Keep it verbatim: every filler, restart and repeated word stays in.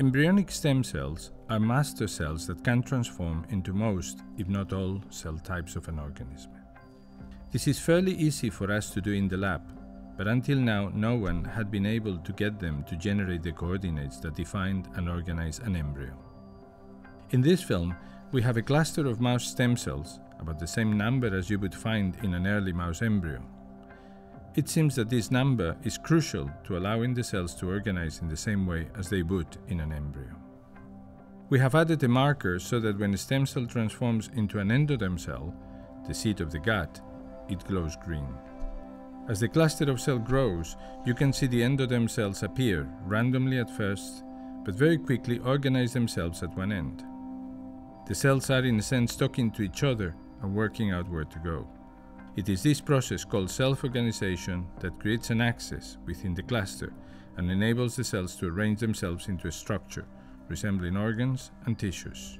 Embryonic stem cells are master cells that can transform into most, if not all, cell types of an organism. This is fairly easy for us to do in the lab, but until now no one had been able to get them to generate the coordinates that defined and organized an embryo. In this film, we have a cluster of mouse stem cells, about the same number as you would find in an early mouse embryo. It seems that this number is crucial to allowing the cells to organize in the same way as they would in an embryo. We have added a marker so that when a stem cell transforms into an endoderm cell, the seat of the gut, it glows green. As the cluster of cells grows, you can see the endoderm cells appear, randomly at first, but very quickly organize themselves at one end. The cells are in a sense talking to each other and working out where to go. It is this process called self-organization that creates an axis within the cluster and enables the cells to arrange themselves into a structure resembling organs and tissues.